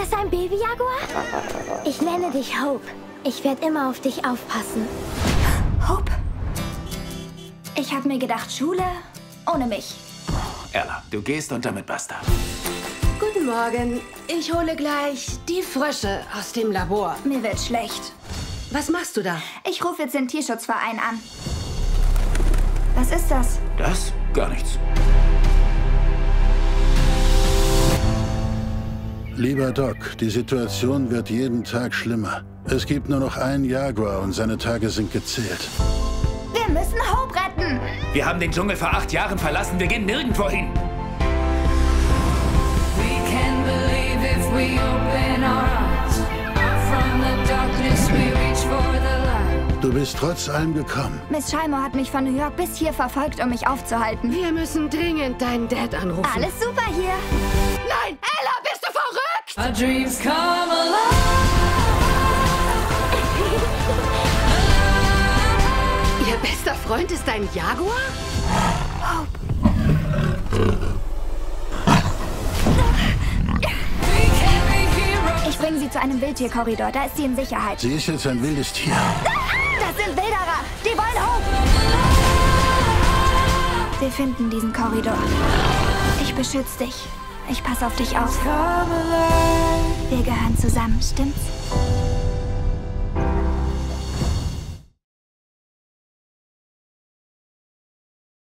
Ist das ein Baby-Jaguar? Ich nenne dich Hope. Ich werde immer auf dich aufpassen. Hope? Ich habe mir gedacht, Schule ohne mich. Erla, du gehst und damit basta. Guten Morgen. Ich hole gleich die Frösche aus dem Labor. Mir wird schlecht. Was machst du da? Ich rufe jetzt den Tierschutzverein an. Was ist das? Das? Gar nichts. Lieber Doc, die Situation wird jeden Tag schlimmer. Es gibt nur noch einen Jaguar und seine Tage sind gezählt. Wir müssen Hope retten. Wir haben den Dschungel vor 8 Jahren verlassen. Wir gehen nirgendwo hin. Du bist trotz allem gekommen. Miss Shymo hat mich von New York bis hier verfolgt, um mich aufzuhalten. Wir müssen dringend deinen Dad anrufen. Alles super hier. Nein, Ella, bist du verrückt? Our dreams come alive. Ihr bester Freund ist ein Jaguar? Ich bringe sie zu einem Wildtierkorridor. Da ist sie in Sicherheit. Sie ist jetzt ein wildes Tier. Das sind Wilderer. Die wollen Hope. Wir finden diesen Korridor. Ich beschütze dich. Ich passe auf dich auf. Wir gehören zusammen, stimmt's?